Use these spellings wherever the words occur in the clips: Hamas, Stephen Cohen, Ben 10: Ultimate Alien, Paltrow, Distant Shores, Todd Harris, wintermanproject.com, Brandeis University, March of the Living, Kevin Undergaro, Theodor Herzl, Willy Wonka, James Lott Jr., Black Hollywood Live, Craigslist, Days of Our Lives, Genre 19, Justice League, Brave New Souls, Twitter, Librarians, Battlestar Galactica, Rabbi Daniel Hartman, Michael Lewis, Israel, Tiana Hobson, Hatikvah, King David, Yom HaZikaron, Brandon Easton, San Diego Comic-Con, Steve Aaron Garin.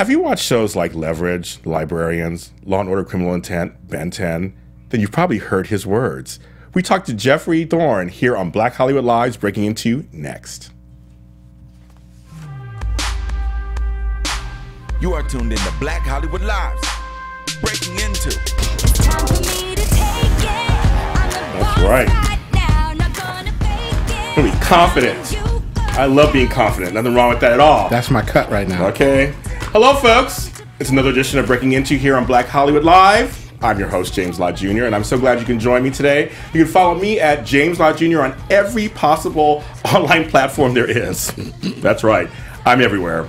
Have you watched shows like Leverage, Librarians, Law & Order: Criminal Intent, Ben 10? Then you've probably heard his words. We talked to Geoffrey Thorne here on Black Hollywood Live's Breaking Into next. You are tuned in to Black Hollywood Live's Breaking Into. It's time for me to take it. I'm the boss right now, not gonna fake it. Gonna be confident. I love being confident. Nothing wrong with that at all. That's my cut right now. Okay. Hello, folks. It's another edition of Breaking Into here on Black Hollywood Live. I'm your host, James Lott Jr., and I'm so glad you can join me today. You can follow me at James Lott Jr. on every possible online platform there is. That's right. I'm everywhere.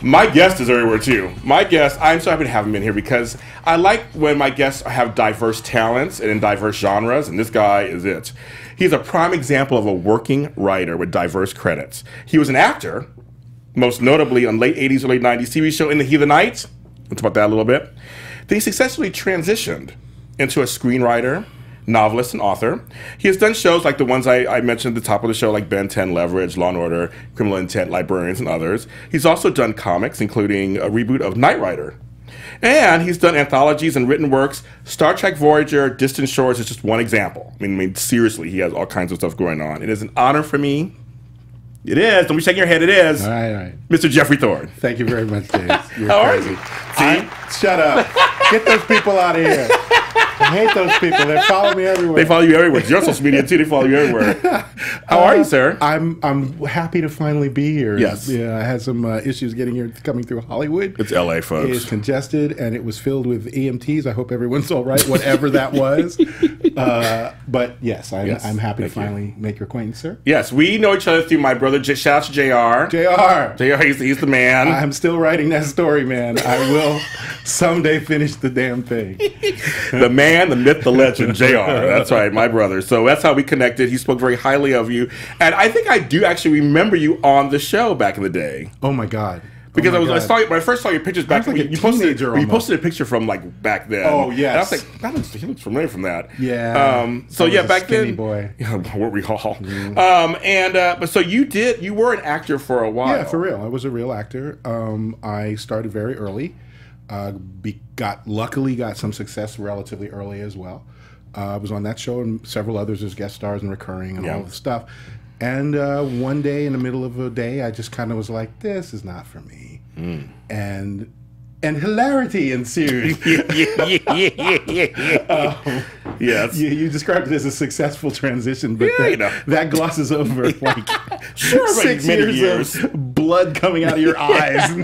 My guest is everywhere, too. My guest, I'm so happy to have him in here because I like when my guests have diverse talents and in diverse genres, and this guy is it. He's a prime example of a working writer with diverse credits. He was an actor, most notably on late 80s, early 90s TV show In the Heat of the Night. Let's talk about that a little bit. Then he successfully transitioned into a screenwriter, novelist, and author. He has done shows like the ones I mentioned at the top of the show, like Ben 10, Leverage, Law & Order, Criminal Intent, Librarians, and others. He's also done comics, including a reboot of Knight Rider. And he's done anthologies and written works. Star Trek Voyager, Distant Shores is just one example. I mean, seriously, he has all kinds of stuff going on. It is an honor for me. It is. Don't be shaking your head. It is. All right. Mr. Geoffrey Thorne. Thank you very much, James. You're How crazy. Are you? See? Shut up. Get those people out of here. I hate those people. They follow me everywhere. They follow you everywhere. You're on social media, too. They follow you everywhere. How are you, sir? I'm happy to finally be here. Yes. Yeah, I had some issues getting here, coming through Hollywood. It's L.A., folks. It's congested, and it was filled with EMTs. I hope everyone's all right, whatever that was. But, yes, I'm happy to finally make your acquaintance, sir. Yes, we know each other through my brother. Shout out to JR. JR, he's the man. I'm still writing that story, man. I will someday finish the damn thing. The man. The myth, the legend, JR. That's right, my brother. So that's how we connected. He spoke very highly of you. And I think I do actually remember you on the show back in the day. Oh, my God. Because when I first saw your pictures back then, like you posted a picture from like back then. Oh, yes. And I was like, he looks familiar from that. Yeah. So yeah, back then. Boy. Weren't we all? Mm. But so you were an actor for a while. Yeah, for real. I was a real actor. I started very early. Luckily got some success relatively early as well. I was on that show and several others as guest stars and recurring and all the stuff. And one day in the middle of the day, I just kind of was like, this is not for me. Mm. And hilarity ensued. Yes. You described it as a successful transition, but that glosses over like six years of blood coming out of your eyes.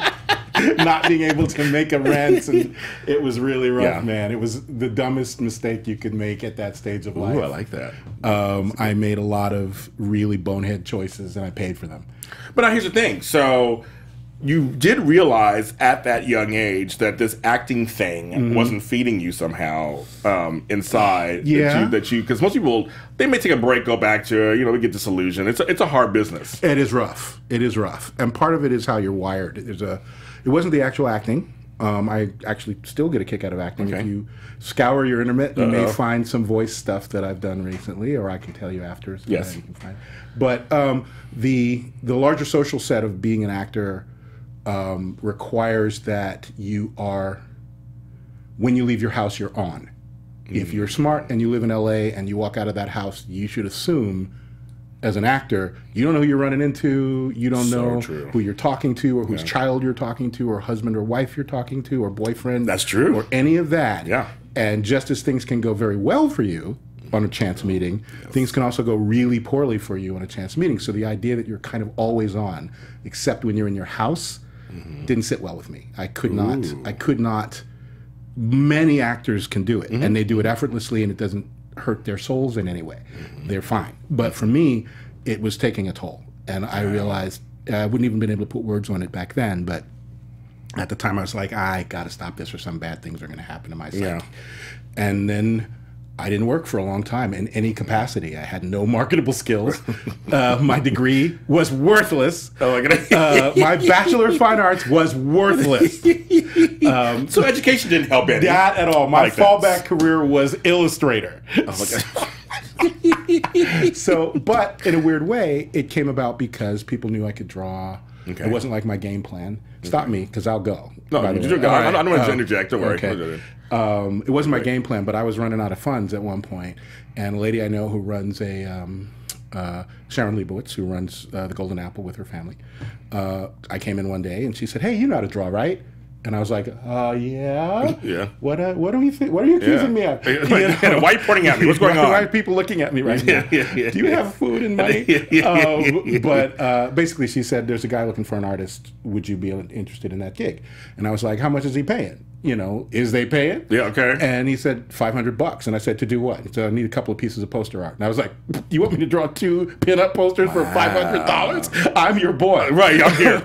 Not being able to make a rent, and it was really rough, man. It was the dumbest mistake you could make at that stage of life. Ooh, I like that. I made a lot of really bonehead choices, and I paid for them. But now here's the thing. So you did realize at that young age that this acting thing wasn't feeding you somehow inside. Yeah. Because most people, they may take a break, go back to, we get disillusioned. It's a hard business. It is rough. It is rough. And part of it is how you're wired. It wasn't the actual acting. I actually still get a kick out of acting. Okay. If you scour your internet, you may find some voice stuff that I've done recently, or I can tell you after. So yes. You can find. But the larger social set of being an actor requires that you are, when you leave your house, you're on. Mm. If you're smart and you live in LA and you walk out of that house, you should assume as an actor, you don't know who you're running into, you don't know who you're talking to, or whose child you're talking to, or husband or wife you're talking to, or boyfriend. That's true. Or any of that. Yeah. And just as things can go very well for you on a chance meeting, things can also go really poorly for you on a chance meeting. So the idea that you're kind of always on, except when you're in your house, didn't sit well with me. I could not. Many actors can do it, and they do it effortlessly, and it doesn't hurt their souls in any way. They're fine. But for me, it was taking a toll. And I realized, I wouldn't even been able to put words on it back then, but at the time I was like, I gotta stop this or some bad things are gonna happen to my psyche. Yeah. And then I didn't work for a long time in any capacity. I had no marketable skills. My degree was worthless. Oh, my Bachelor of Fine Arts was worthless. So education didn't help any. That at all. My fallback career was illustrator. Oh, my God. So, but in a weird way, it came about because people knew I could draw. Okay. It wasn't like my game plan. Stop me, because I'll go. No, I don't want to gender jack. Don't worry. Okay. It wasn't my game plan, but I was running out of funds at one point, and a lady I know who runs a Sharon Leibowitz, who runs the Golden Apple with her family. I came in one day, and she said, "Hey, you know how to draw, right?" And I was like, yeah? Yeah. What do you think? What are you accusing me of? Why are you pointing at me? What's going on? Why are people looking at me right now? Do you have food and money? But basically she said, there's a guy looking for an artist. Would you be interested in that gig? And I was like, how much is he paying? You know, is they paying? Yeah, okay. And he said, 500 bucks. And I said, to do what? He said, I need a couple of pieces of poster art. And I was like, you want me to draw 2 pin-up posters for $500? I'm your boy. Right, I'm here.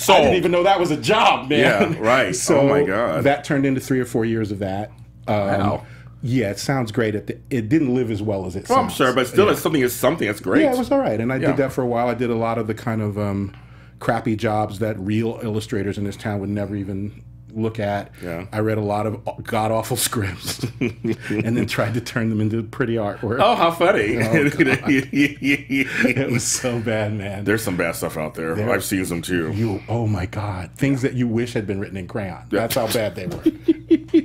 So I didn't even know that was a job, man. Yeah. Right. So oh my God. That turned into 3 or 4 years of that. Wow. Yeah, it sounds great. It didn't live as well as it sounds. I'm sure, but still, it's something. It's something. That's great. Yeah, it was all right. And I did that for a while. I did a lot of the kind of crappy jobs that real illustrators in this town would never even look at. Yeah. I read a lot of god awful scripts and then tried to turn them into pretty artwork. Oh, how funny. Oh, it was so bad, man. There's some bad stuff out there. I've seen some too. Oh my God. Things that you wish had been written in crayon. That's how bad they were.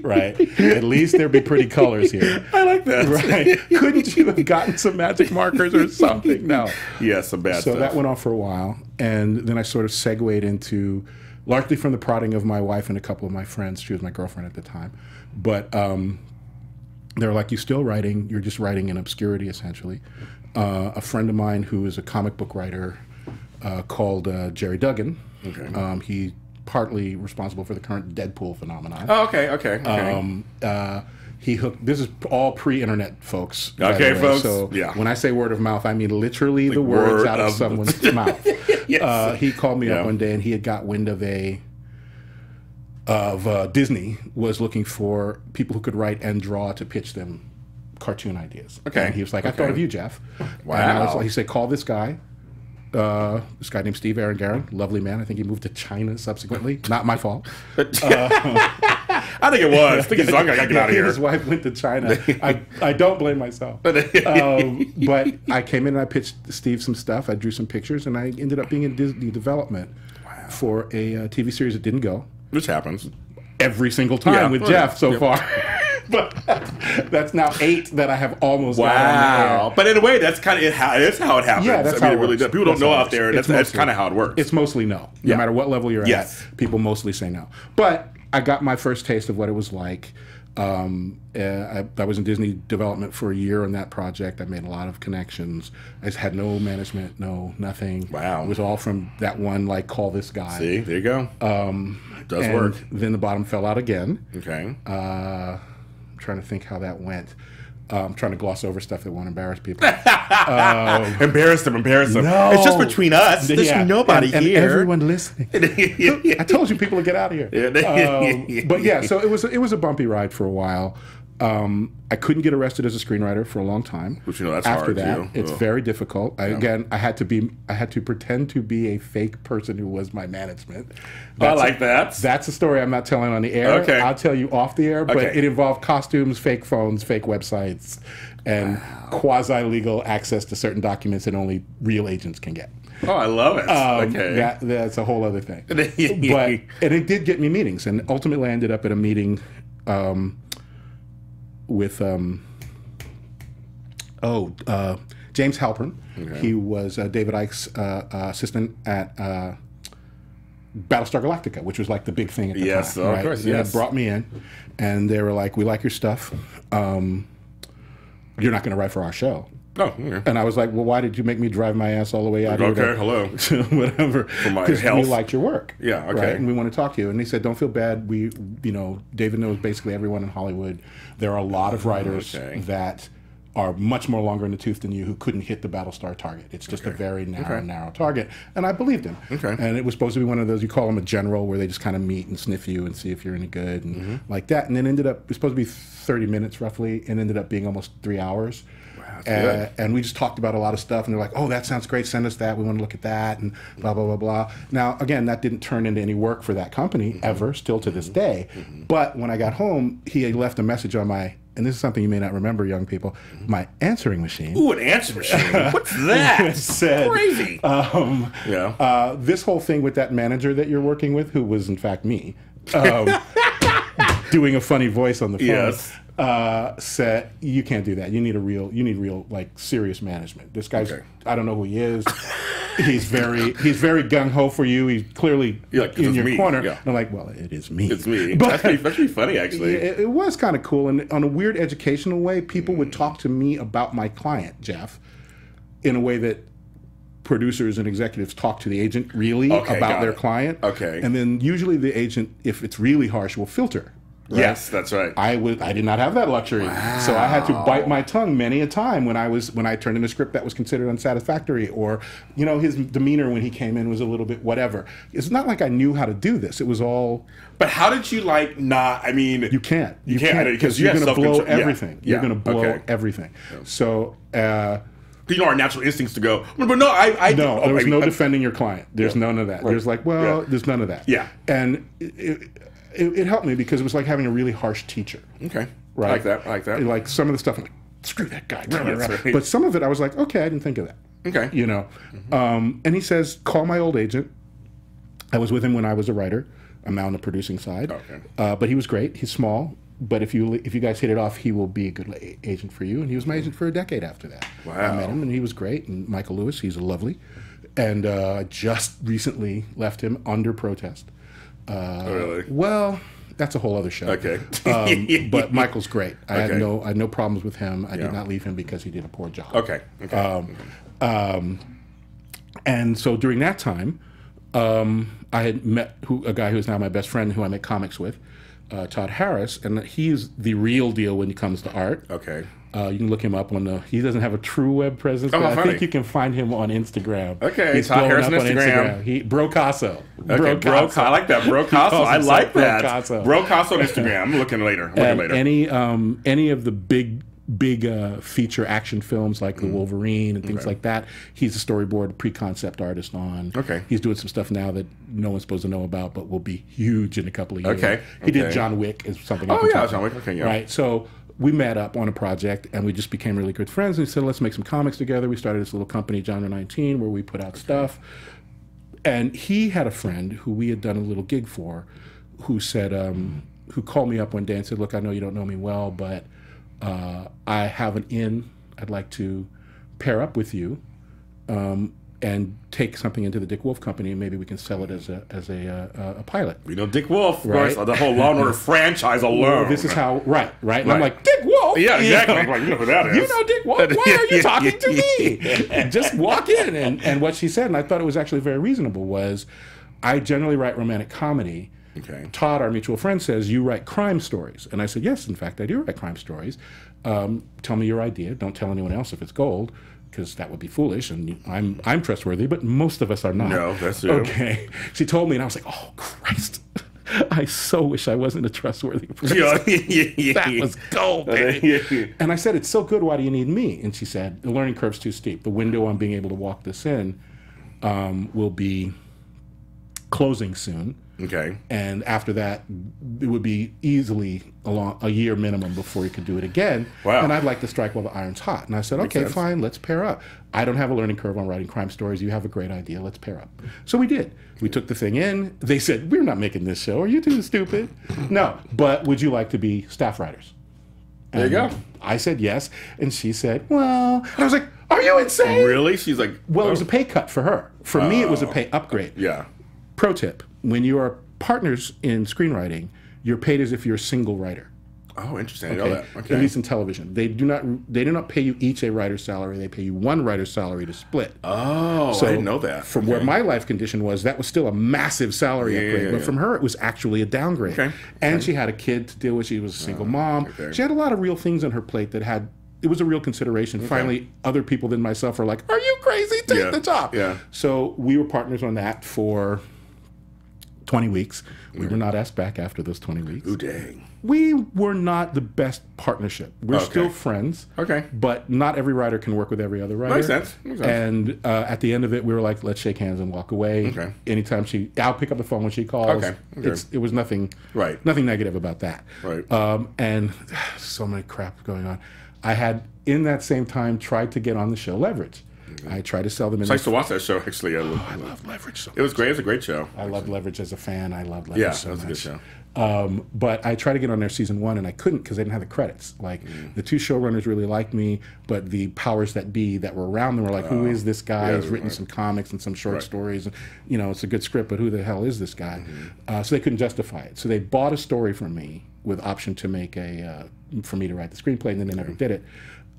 Right? At least there'd be pretty colors here. I like that. Right? Couldn't you have gotten some magic markers or something? No. Yeah, some bad stuff. So that went on for a while, and then I sort of segued into, largely from the prodding of my wife and a couple of my friends. She was my girlfriend at the time. But they were like, you're still writing. You're just writing in obscurity, essentially. A friend of mine who is a comic book writer called Jerry Duggan. Okay. He's partly responsible for the current Deadpool phenomenon. Oh, okay, okay, okay. He hooked, this is all pre-internet, folks. Okay, folks. So when I say word of mouth, I mean literally the words out of someone's mouth. Yes. He called me up one day, and he had got wind of Disney was looking for people who could write and draw to pitch them cartoon ideas. Okay. And he was like, I thought of you, Jeff. Wow. And I was like, he said, call this guy named Steve Aaron Garin, lovely man. I think he moved to China subsequently. Not my fault. I think it was. I think his wife got out of here. His wife went to China. I don't blame myself. But I came in and I pitched Steve some stuff. I drew some pictures, and I ended up being in Disney development for a TV series that didn't go. Which happens every single time with Jeff so far. But that's now 8 that I have almost. Wow! But in a way, that's kind of how it happens. Yeah, that's how it really does. People don't know out there. That's kind of how it works. It's mostly no. No matter what level you're at, people mostly say no. But I got my first taste of what it was like. I was in Disney development for a year on that project. I made a lot of connections. I just had no management, no nothing. Wow! It was all from that one, like, call this guy. See, there you go. It does work. Then the bottom fell out again. Okay. Trying to think how that went. I'm trying to gloss over stuff that won't embarrass people. Embarrass them, embarrass them. No. It's just between us. There's nobody and here. And everyone listening. I told you people would get out of here. But yeah, so it was a bumpy ride for a while. I couldn't get arrested as a screenwriter for a long time. Which, you know, that's hard. After that, it's very difficult. Again, I had to pretend to be a fake person who was my management. I like that. That's a story I'm not telling on the air. Okay. I'll tell you off the air, but it involved costumes, fake phones, fake websites, and quasi-legal access to certain documents that only real agents can get. Oh, I love it. Okay. That's a whole other thing. And it did get me meetings, and ultimately I ended up at a meeting with James Halpern. He was David Icke's assistant at Battlestar Galactica, which was like the big thing at the time. Of course, they brought me in, and they were like, we like your stuff. You're not going to write for our show. Oh, okay. And I was like, well, why did you make me drive my ass all the way out here? Okay, hello. Whatever. Because we liked your work. Yeah, okay. Right? And we want to talk to you. And they said, don't feel bad. We, you know, David knows basically everyone in Hollywood. There are a lot of writers that are much more longer in the tooth than you who couldn't hit the Battlestar target. It's just a very narrow, narrow target. And I believed him. Okay. And it was supposed to be one of those, you call them a general, where they just kind of meet and sniff you and see if you're any good and like that. And then ended up, it was supposed to be 30 minutes roughly, and ended up being almost 3 hours. And we just talked about a lot of stuff, and they're like, oh, that sounds great, send us that, we want to look at that, and blah, blah, blah, blah. Now, again, that didn't turn into any work for that company ever, still to this day. But when I got home, he had left a message on my and this is something you may not remember, young people, my answering machine. Ooh, an answering machine. What's that? Said, crazy. This whole thing with that manager that you're working with, who was in fact me, doing a funny voice on the phone, said, you can't do that. You need a real, like, serious management. This guy's, I don't know who he is. He's very gung-ho for you. He's clearly in your corner. Yeah. And I'm like, well, it is me. It's me. But that's pretty funny, actually. It was kind of cool. And on a weird educational way, people would talk to me about my client, Jeff, in a way that producers and executives talk to the agent about their client. Okay. And then usually the agent, if it's really harsh, will filter. Right? Yes, that's right. I did not have that luxury, so I had to bite my tongue many a time when I was turned in a script that was considered unsatisfactory, or you know, his demeanor when he came in was a little bit whatever. It's not like I knew how to do this. It was all. But how did you like not? I mean, you can't because you're going to blow everything. You're going to blow everything. So. You know, our natural instincts to go, but no, there was no defending your client. There's none of that. Right. There's like, well, there's none of that. Yeah, and. It helped me because it was like having a really harsh teacher. Okay. Right. I like that. I like that. Like some of the stuff, I'm like, screw that guy. Right. But some of it, I was like, okay, I didn't think of that. Okay. You know? And he says, call my old agent. I was with him when I was a writer. I'm now on the producing side. Okay. But he was great. He's small. But if you guys hit it off, he will be a good agent for you. And he was my agent for a decade after that. Wow. I met him, and he was great. And Michael Lewis, he's lovely. And I just recently left him under protest. Really? Well, that's a whole other show. Okay. But Michael's great. I had no problems with him. I did not leave him because he did a poor job. Okay. Okay. And so during that time, I had met a guy who's now my best friend, who I make comics with, Todd Harris, and he's the real deal when it comes to art. Okay. You can look him up on the. He doesn't have a true web presence. But I think you can find him on Instagram. Okay, he's blowing up on Instagram. Brocasso. Okay, Brocasso. I like that. Brocasso. I like that. Brocasso on Instagram. I'm looking later. Any of the big feature action films like The Wolverine and things like that. He's a storyboard pre-concept artist on. Okay. He's doing some stuff now that no one's supposed to know about, but will be huge in a couple of years. Okay. He did John Wick as something. Oh yeah, John Wick. Okay, yeah. Right. So. We met up on a project, and we just became really good friends. And he said, let's make some comics together. We started this little company, Genre 19, where we put out stuff. And he had a friend who we had done a little gig for, who said, who called me up one day and said, look, I know you don't know me well, but I have an in. I'd like to pair up with you and take something into the Dick Wolf company, and maybe we can sell it as a pilot. You know, Dick Wolf, right? The whole Law & Order franchise alone. Well, this is how, right. And I'm like, Dick Wolf? Yeah, exactly. You know, like, you know who that is. You know Dick Wolf? Why are you talking to me? And just walk in. And what she said, and I thought it was actually very reasonable, was I generally write romantic comedy. Okay. Todd, our mutual friend, says, you write crime stories. And I said, yes, in fact, I do write crime stories. Tell me your idea. Don't tell anyone else if it's gold, because that would be foolish, and I'm trustworthy, but most of us are not. No, that's true. Okay. She told me, and I was like, oh, Christ. I so wish I wasn't a trustworthy person. That was gold, baby. And I said, it's so good, why do you need me? And she said, the learning curve's too steep. The window on being able to walk this in will be closing soon. Okay. And after that, it would be easily a year minimum before you could do it again. Wow. And I'd like to strike while the iron's hot. And I said, okay, fine, let's pair up. I don't have a learning curve on writing crime stories. You have a great idea. Let's pair up. So we did. We took the thing in. They said, we're not making this show. Are you too stupid? No. But would you like to be staff writers? And there you go. I said yes. And she said, well. And I was like, are you insane? Really? She's like. Well, it was a pay cut for her. For me, it was a pay upgrade. Yeah. Pro tip. When you are partners in screenwriting, you're paid as if you're a single writer. Oh, interesting. Okay? I know that. Okay. At least in television. They do not pay you each a writer's salary. They pay you one writer's salary to split. Oh, so I didn't know that. From where my life condition was, that was still a massive salary upgrade. But from her, it was actually a downgrade. Okay. And she had a kid to deal with. She was a single mom. Okay. She had a lot of real things on her plate that had... It was a real consideration. Okay. Finally, other people than myself were like, are you crazy? Take the job. Yeah. So we were partners on that for... 20 weeks. We were not asked back after those 20 weeks. Ooh, dang. We were not the best partnership. We're still friends. Okay. But not every writer can work with every other writer. Makes sense. Makes sense. And at the end of it, we were like, let's shake hands and walk away. Okay. Anytime she, I'll pick up the phone when she calls. Okay. Okay. It was nothing, nothing negative about that. Right. And so many crap going on. I had, in that same time, tried to get on the show Leverage. I tried to sell them. So I used to watch that show, actually. I love Leverage so much. It was great. It was a great show. I loved Leverage as a fan. I loved Leverage so much. Yeah, that was a good show. But I tried to get on their season 1, and I couldn't because they didn't have the credits. Like, the two showrunners really liked me, but the powers that be that were around them were like, who is this guy? He's written some comics and some short stories. And, you know, it's a good script, but who the hell is this guy? So they couldn't justify it. So they bought a story from me with option to make a, for me to write the screenplay, and then they never did it.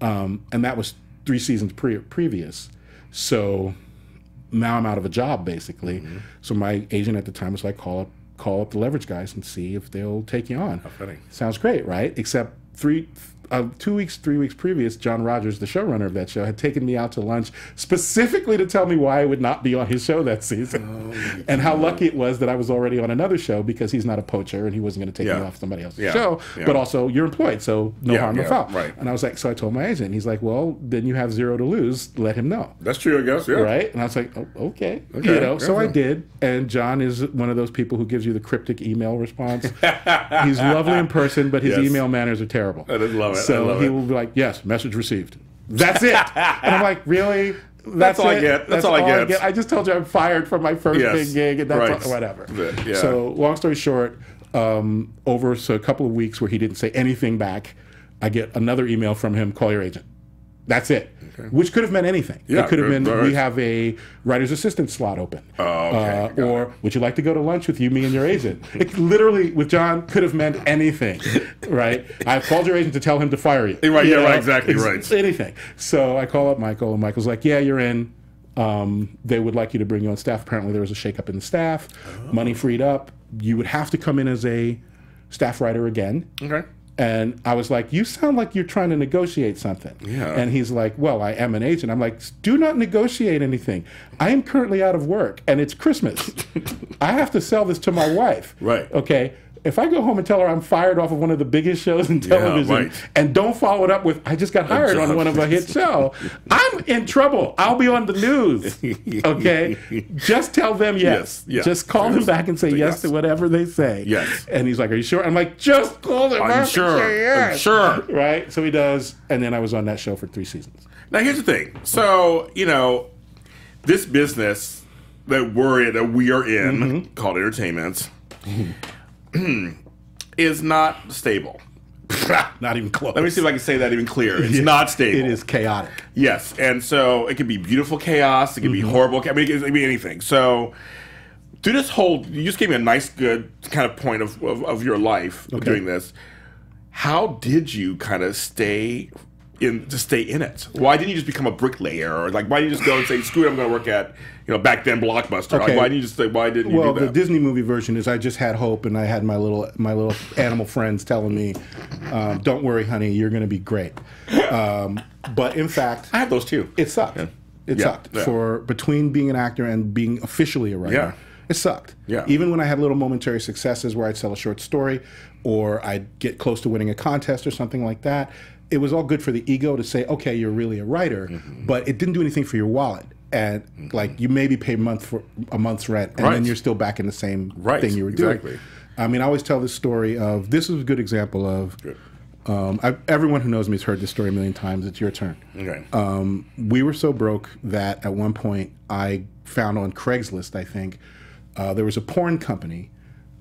And that was 3 seasons previous, so now I'm out of a job basically. So my agent at the time was like, call up the Leverage guys and see if they'll take you on. How funny. Sounds great, right? Except 3 weeks, 3 weeks previous, John Rogers, the showrunner of that show, had taken me out to lunch specifically to tell me why I would not be on his show that season, and how lucky it was that I was already on another show, because he's not a poacher and he wasn't going to take me off somebody else's show. But also, you're employed, so no harm, no foul. Right. And I was like, so I told my agent, and he's like, well, then you have zero to lose. Let him know. That's true, I guess. Yeah. Right. And I was like, oh, okay, you know. So I did. And John is one of those people who gives you the cryptic email response. He's lovely in person, but his email manners are terrible. I love it. So he will be like, yes, message received. That's it. And I'm like, really? That's all I get. That's all I get. I just told you I'm fired from my first big gig, and that's all, whatever. But, so long story short, over a couple of weeks where he didn't say anything back, I get another email from him, call your agent. That's it. Okay. Which could have meant anything. Yeah, it could have meant we have a writer's assistant slot open. Oh, okay. Or would you like to go to lunch with you, me, and your agent? It literally, with John, could have meant anything, right? I've called your agent to tell him to fire you. Right, you know? Right, exactly, right. Anything. So I call up Michael, and Michael's like, yeah, you're in. They would like you to bring you on staff. Apparently there was a shakeup in the staff. Oh. Money freed up. You would have to come in as a staff writer again. Okay. And I was like, you sound like you're trying to negotiate something. Yeah. And he's like, well, I am an agent. I'm like, do not negotiate anything. I am currently out of work, and it's Christmas. I have to sell this to my wife. Right. Okay. If I go home and tell her I'm fired off of one of the biggest shows in television and don't follow it up with, I just got hired on one of a hit show, I'm in trouble. I'll be on the news, okay? Just tell them yes. Just call them back and say yes to whatever they say. Yes. And he's like, are you sure? I'm like, just call them back and say yes. I'm sure. Right? So he does. And then I was on that show for 3 seasons. Now, here's the thing. So, you know, this business that we are in, called entertainment, is not stable. Not even close. Let me see if I can say that even clearer. It's not stable. It is chaotic. Yes, and so it can be beautiful chaos. It can be horrible. I mean, it can be anything. So through this whole, you just gave me a nice, good kind of point of your life doing this. How did you kind of stay in it? Why didn't you just become a bricklayer, or like why didn't you just go and say, screw it, I'm going to work at, you know, back then Blockbuster? Like, why didn't you just say, why didn't you do that? The Disney movie version is I just had hope, and I had my little animal friends telling me, don't worry, honey, you're going to be great. But in fact, I had those too. It sucked. Yeah. It sucked for between being an actor and being officially a writer. Yeah. It sucked. Yeah. Even when I had little momentary successes where I'd sell a short story or I'd get close to winning a contest or something like that, it was all good for the ego to say, okay, you're really a writer, but it didn't do anything for your wallet. And like, you maybe pay a month's rent, and then you're still back in the same thing you were doing. I mean, I always tell this story of, this is a good example of, everyone who knows me has heard this story a million times. It's your turn. Okay. We were so broke that at one point I found on Craigslist, I think, there was a porn company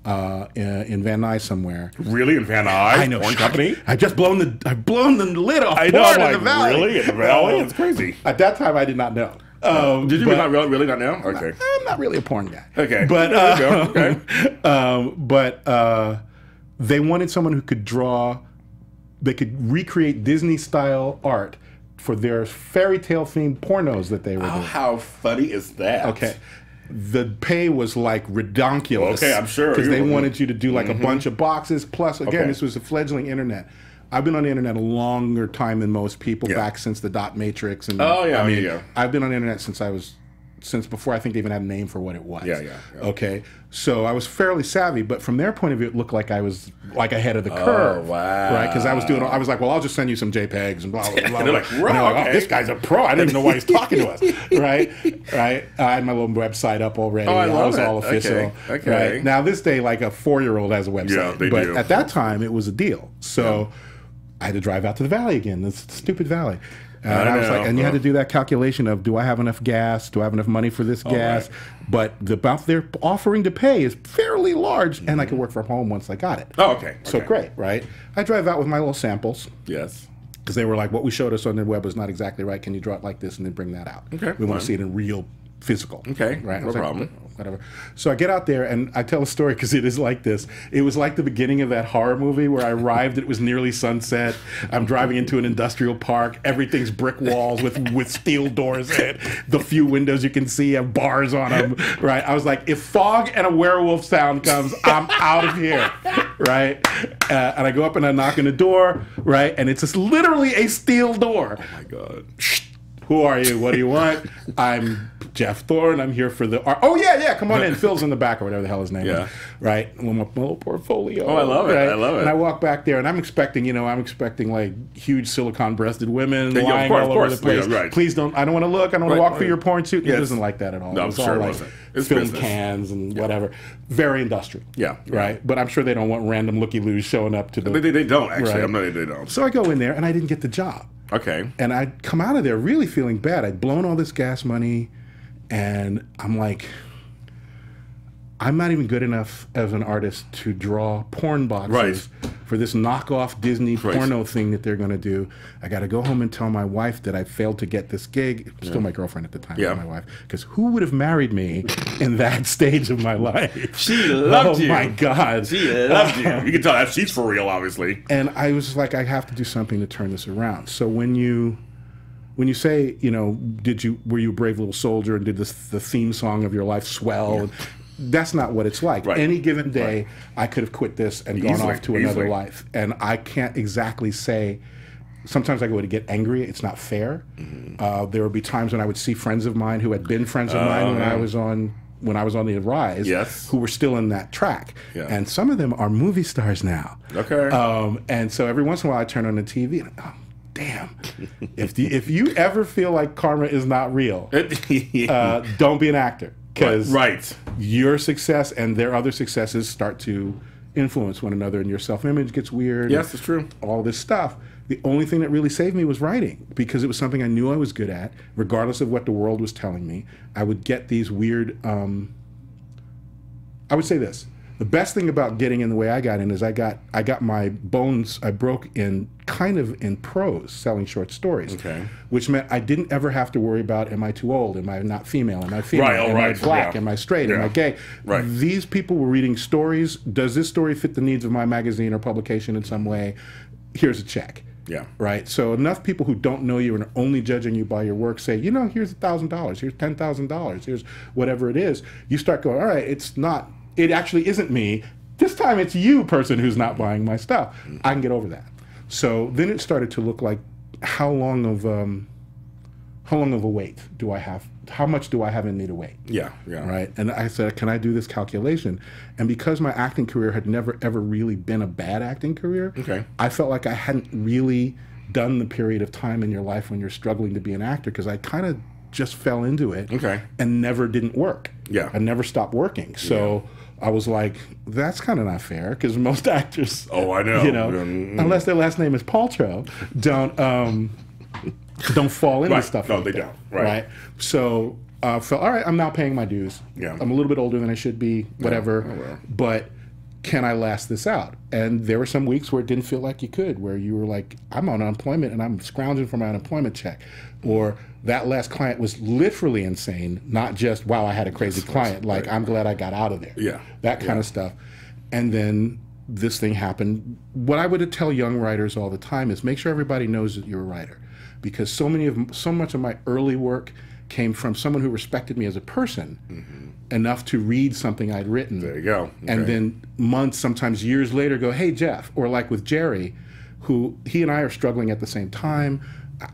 in Van Nuys somewhere. Really, in Van Nuys? I know. Porn company? I've blown the lid off. I know. Porn in the valley. Really, in the valley? It's crazy. At that time, I did not know. Did you really not know? Okay. I'm not really a porn guy. Okay. But they wanted someone who could draw. They could recreate Disney style art for their fairy tale themed pornos that they were doing. How funny is that? Okay. The pay was like redonkulous. Okay, I'm sure. Because they wanted you to do like a bunch of boxes. Plus, again, this was a fledgling internet. I've been on the internet a longer time than most people, back since the dot matrix. And, I mean, I've been on the internet since I was since before I think they even had a name for what it was. Yeah. Okay, so I was fairly savvy, but from their point of view, it looked like I was like ahead of the curve. Wow! Right, because I was doing. I was like, well, I'll just send you some JPEGs and blah blah blah. They're like, oh, this guy's a pro. I didn't even know why he's talking to us. Right. I had my little website up already. Oh, I was all official. Okay. Right? Now this day, like a 4-year-old has a website. Yeah, they do. But at that time, it was a deal. So I had to drive out to the valley again. This stupid valley. And I was like, and you had to do that calculation of, do I have enough gas? Do I have enough money for this gas? But the amount they're offering to pay is fairly large, and I could work from home once I got it. Oh, okay. So great, right? I drive out with my little samples. Yes. Because they were like, what we showed us on the web was not exactly right. Can you draw it like this and then bring that out? Okay. We want to see it in real physical. Okay. Right? No problem. Like, whatever. So I get out there and I tell a story because it is like this. It was like the beginning of that horror movie where I arrived, it was nearly sunset. I'm driving into an industrial park. Everything's brick walls with steel doors in it. The few windows you can see have bars on them. Right? I was like, if fog and a werewolf sound comes, I'm out of here. Right? And I go up and I knock on the door. Right? And it's just literally a steel door. Oh my God. Who are you? What do you want? I'm Geoff Thorne. I'm here for the art. Oh, yeah. Come on in. Phil's in the back or whatever the hell his name is. Right? And my little portfolio. Oh, I love it. I love it. And I walk back there and I'm expecting, like huge silicon-breasted women lying all over the place. Yeah, right. Please don't, I don't want to look. I don't want to walk through your porn suit. Yes. It wasn't like that at all. No, I'm sure it wasn't. It's film business. Cans and whatever. Very industrial. Yeah. Right? But I'm sure they don't want random looky-loos showing up to the... They don't, actually. Right. I'm not, they don't. So I go in there and I didn't get the job. Okay. And I'd come out of there really feeling bad. I'd blown all this gas money, and I'm like, I'm not even good enough as an artist to draw porn boxes for this knockoff Disney porno thing that they're going to do. I got to go home and tell my wife that I failed to get this gig. Still my girlfriend at the time, not my wife. Because who would have married me in that stage of my life? She loved you. Oh, my God. She loved you. You can tell that she's for real, obviously. And I was like, I have to do something to turn this around. So when you... When you say, you know, were you a brave little soldier and did this, the theme song of your life swell? Yeah. That's not what it's like. Right. Any given day, I could have quit this and gone off to another life. And I can't exactly say. Sometimes I go to get angry. It's not fair. Mm-hmm. There would be times when I would see friends of mine who had been friends of mine when I was on. When I was on the rise, who were still in that track. Yeah. And some of them are movie stars now. Okay. And so every once in a while I turn on the TV and damn, if you ever feel like karma is not real, don't be an actor. Because your success and their other successes start to influence one another and your self-image gets weird. Yes, it's true. All this stuff. The only thing that really saved me was writing because it was something I knew I was good at, regardless of what the world was telling me. I would get these weird... I would say this. The best thing about getting in the way I got in is I got my bones, I broke in kind of in prose, selling short stories, which meant I didn't ever have to worry about, am I too old, am I not female, am I female, am I black, am I straight, am I gay? Right. These people were reading stories. Does this story fit the needs of my magazine or publication in some way? Here's a check. Yeah. Right? So enough people who don't know you and are only judging you by your work say, you know, here's $1,000, here's $10,000, here's whatever it is. You start going, all right, it's not... It actually isn't me. This time it's you, person, who's not buying my stuff. I can get over that. So then it started to look like how long of a wait do I have? How much do I have in me to wait? Yeah. Right? And I said, can I do this calculation? And because my acting career had never, ever really been a bad acting career, I felt like I hadn't really done the period of time in your life when you're struggling to be an actor because I kind of just fell into it and never didn't work. I never stopped working. So... I was like, that's kind of not fair because most actors, you know, unless their last name is Paltrow, don't fall into stuff. No, like they don't. Right. So I felt, all right, I'm now paying my dues. I'm a little bit older than I should be, whatever. But can I last this out? And there were some weeks where it didn't feel like you could, where you were like, I'm on unemployment and I'm scrounging for my unemployment check. Or that last client was literally insane, not just, wow, I had a crazy client. Like, I'm glad I got out of there. That kind of stuff. And then this thing happened. What I would tell young writers all the time is make sure everybody knows that you're a writer. Because so much of my early work came from someone who respected me as a person enough to read something I'd written. There you go. And then months, sometimes years later, go, hey, Geoff. Or like with Jerry, who he and I are struggling at the same time.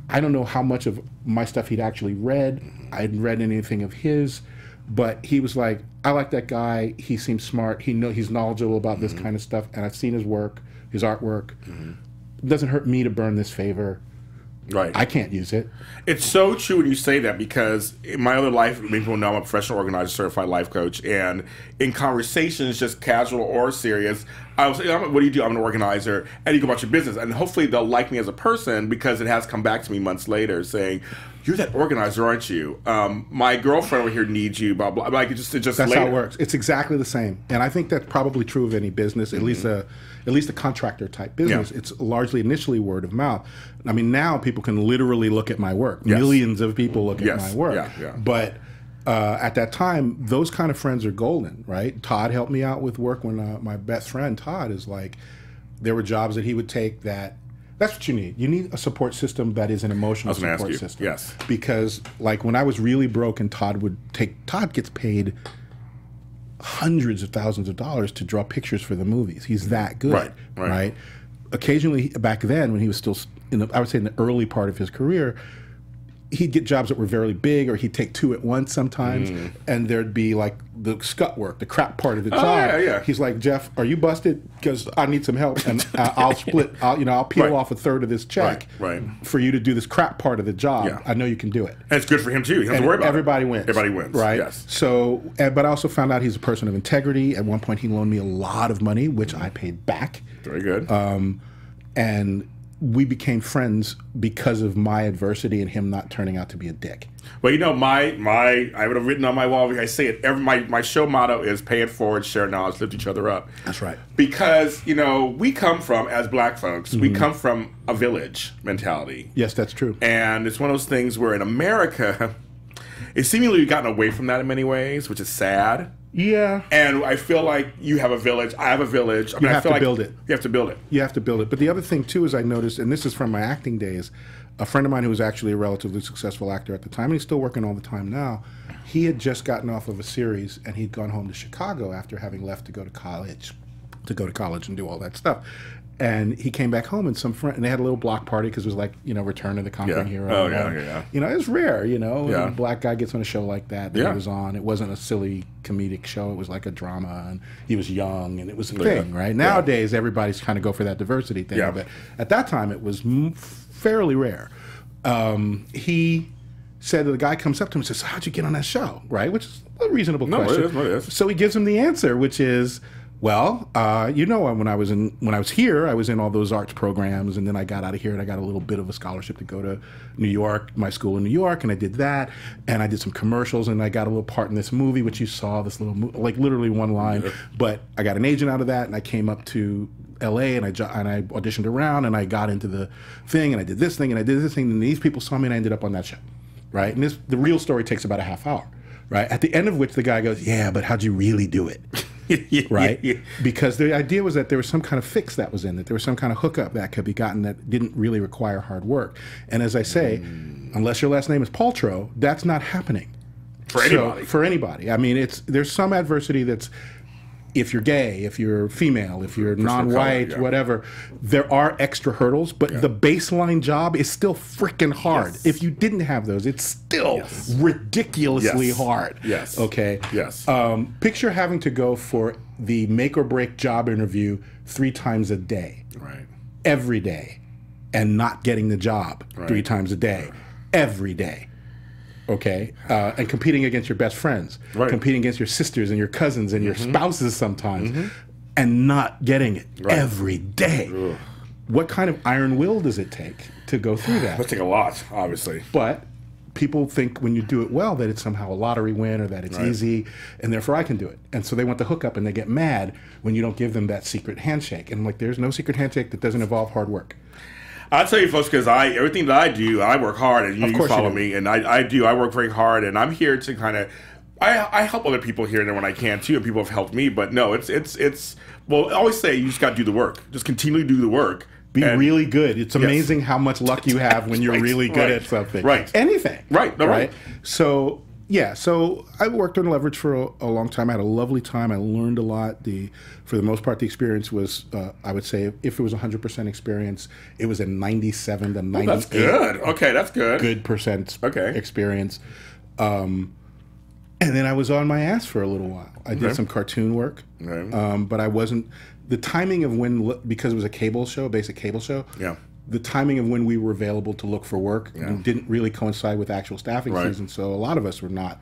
I don't know how much of my stuff he'd actually read. I hadn't read anything of his, but he was like, I like that guy. He seems smart. He's knowledgeable about this kind of stuff, and I've seen his work, his artwork. It doesn't hurt me to burn this favor. Right. I can't use it. It's so true when you say that, because in my other life, many people know I'm a professional organizer, certified life coach, and in conversations, just casual or serious, I was like, what do you do? I'm an organizer. And you go about your business. And hopefully they'll like me as a person, because it has come back to me months later saying, you're that organizer, aren't you? My girlfriend over here needs you, blah, blah. Like, it's just that's later. How it works. It's exactly the same. And I think that's probably true of any business, at least a contractor type business. Yeah. It's largely initially word of mouth. I mean, now people can literally look at my work. Yes. Millions of people look at my work. Yeah, yeah. But at that time, those kind of friends are golden, right? Todd helped me out with work when my best friend Todd is like, there were jobs that he would take that. That's what you need. You need a support system that is an emotional support system. Yes. Because like when I was really broke, and Todd gets paid hundreds of thousands of dollars to draw pictures for the movies. He's that good. Right. Right. Right? Occasionally back then, when he was still in the, I would say in the early part of his career, he'd get jobs that were very big, or he'd take two at once sometimes, and there'd be like the scut work, the crap part of the job. Yeah, yeah. He's like, Jeff, are you busted? Because I need some help, and I'll peel off a third of this check for you to do this crap part of the job. Yeah. I know you can do it. And it's good for him too. He doesn't worry about it. Everybody wins. Right. Yes. So, but I also found out he's a person of integrity. At one point, he loaned me a lot of money, which I paid back. Very good. And we became friends because of my adversity and him not turning out to be a dick. Well, you know, I would have written on my wall, I say it, my show motto is pay it forward, share knowledge, lift each other up. That's right. Because, you know, we come from, as black folks, we come from a village mentality. Yes, that's true. And it's one of those things where in America, it's seemingly we've gotten away from that in many ways, which is sad. Yeah. And I feel like you have a village, I have a village. I mean, I feel like you have to build it. You have to build it. You have to build it. But the other thing, too, is I noticed, and this is from my acting days, a friend of mine who was actually a relatively successful actor at the time, and he's still working all the time now, he had just gotten off of a series, and he'd gone home to Chicago after having left to go to college, and do all that stuff. And he came back home, and some friend, and they had a little block party because it was like, you know, Return of the Conquering Hero. Oh, yeah, yeah, yeah. You know, it's rare, you know, when a black guy gets on a show like that. That he was on. It wasn't a silly comedic show. It was like a drama, and he was young, and it was a thing, right? Nowadays, everybody's kind of go for that diversity thing, but at that time, it was fairly rare. He said that the guy comes up to him and says, "How'd you get on that show?" Right, which is a reasonable question. No, it is. So he gives him the answer, which is, well, you know, when I was here, I was in all those arts programs, and then I got out of here, and I got a little bit of a scholarship to go to New York, my school in New York, and I did that, and I did some commercials, and I got a little part in this movie, which you saw, this little movie, like literally one line, but I got an agent out of that, and I came up to L.A., and I auditioned around, and I got into the thing, and I did this thing, and I did this thing, and these people saw me, and I ended up on that show, right? And this, the real story takes about a half hour, right? At the end of which the guy goes, "Yeah, but how'd you really do it?" Right? Because the idea was that there was some kind of fix that was in it. There was some kind of hookup that could be gotten that didn't really require hard work. And as I say, unless your last name is Paltrow, that's not happening. For anybody. For anybody. I mean, there's some adversity that's, if you're gay, if you're female, if you're non-white, whatever, there are extra hurdles, but the baseline job is still freaking hard. Yes. If you didn't have those, it's still ridiculously hard. Yes. Okay. Yes. Picture having to go for the make or break job interview 3 times a day. Right. Every day. And not getting the job 3 times a day. Every day. Okay, and competing against your best friends, competing against your sisters and your cousins and your spouses sometimes, and not getting it every day. Ugh. What kind of iron will does it take to go through that? That'll take a lot, obviously. But people think when you do it well that it's somehow a lottery win or that it's easy, and therefore I can do it. And so they want the hookup, and they get mad when you don't give them that secret handshake. And I'm like, there's no secret handshake that doesn't involve hard work. I tell you, folks, because everything that I do, I work hard, and you follow me, and I work very hard, and I'm here to kind of, I help other people here and there when I can too, and people have helped me. But no, it's well, I always say you just got to do the work, just continually do the work, be really good. It's amazing how much luck you have when you're really good at something, anything, right? So Yeah, so I worked on Leverage for a long time. I had a lovely time. I learned a lot. For the most part, the experience was, I would say, if it was 100% experience, it was a 97 to 98. Oh, that's good. Okay, that's good. Good percent experience. And then I was on my ass for a little while. I did some cartoon work, but I wasn't. The timing of when, because it was a cable show, a basic cable show. Yeah. The timing of when we were available to look for work didn't really coincide with actual staffing season, so a lot of us were not.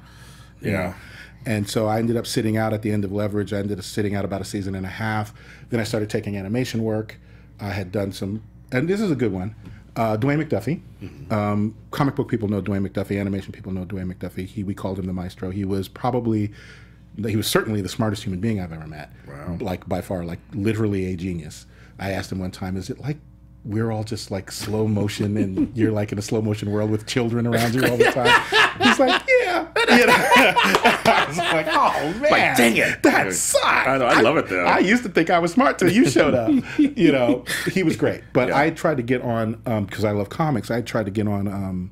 You know. And so I ended up sitting out at the end of Leverage. I ended up sitting out about a season and a half. Then I started taking animation work. I had done some, and this is a good one, Dwayne McDuffie. Comic book people know Dwayne McDuffie. Animation people know Dwayne McDuffie. We called him the maestro. He was probably, he was certainly the smartest human being I've ever met. Wow. Like, by far, like literally a genius. I asked him one time, is it like, we're all just like slow motion and you're like in a slow motion world with children around you all the time? He's like, yeah. You know? I was like, oh man. Like, dang it. That sucked. I know, I love it though. I used to think I was smart till you showed up. You know, he was great. But I tried to get on, because I love comics, I tried to get on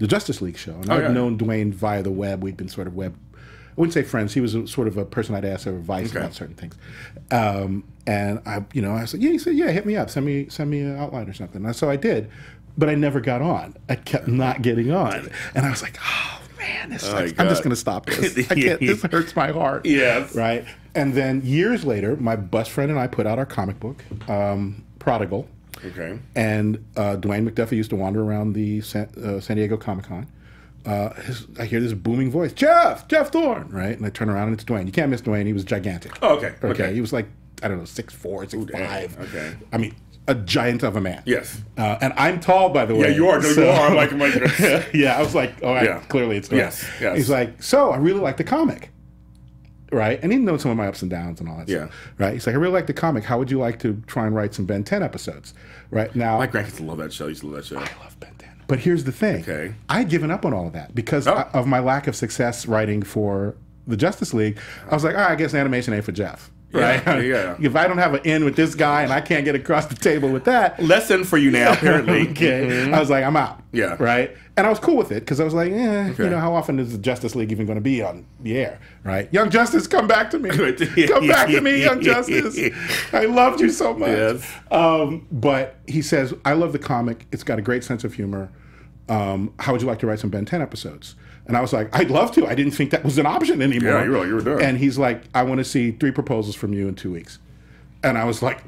the Justice League show. And I've known Dwayne via the web. We'd been sort of web, I wouldn't say friends. He was a, sort of a person I'd ask for advice about certain things. And I, you know, I said, yeah, he said, yeah, hit me up, send me an outline or something. And so I did, but I never got on. I kept not getting on, and I was like, oh man, this sucks. I'm just gonna stop this. I can't. This hurts my heart. Yes. Right. And then years later, my best friend and I put out our comic book, Prodigal. Okay. And Dwayne McDuffie used to wander around the San Diego Comic-Con. I hear this booming voice, Geoff Thorne, right? And I turn around and it's Dwayne. You can't miss Dwayne. He was gigantic. Oh, okay. Okay. He was like, I don't know, 6'4", 6'5". Okay. I mean, a giant of a man. Yes. And I'm tall, by the way. Yeah, you are. No, so, you are. I'm like, yeah, I was like, oh, clearly it's Dwayne. Yes, yes. He's like, so I really like the comic, right? And he'd known some of my ups and downs and all that stuff, right? He's like, I really like the comic. How would you like to try and write some Ben 10 episodes? Right now. My grandkids love that show. You used to love that show. I love Ben 10. But here's the thing. Okay. I'd given up on all of that because of my lack of success writing for the Justice League. I was like, all right, I guess animation ain't for Geoff. Right. Yeah. If I don't have an end with this guy and I can't get across the table with that, lesson for you now. Apparently, I was like, I'm out. Yeah. Right. And I was cool with it because I was like, eh, you know, how often is the Justice League even going to be on the air? Right. Young Justice, come back to me. Come back to me, Young Justice. I loved you so much. Yes. But he says, I love the comic. It's got a great sense of humor. How would you like to write some Ben 10 episodes? And I was like, I'd love to. I didn't think that was an option anymore. Yeah, you were done. And he's like, I want to see 3 proposals from you in 2 weeks. And I was like,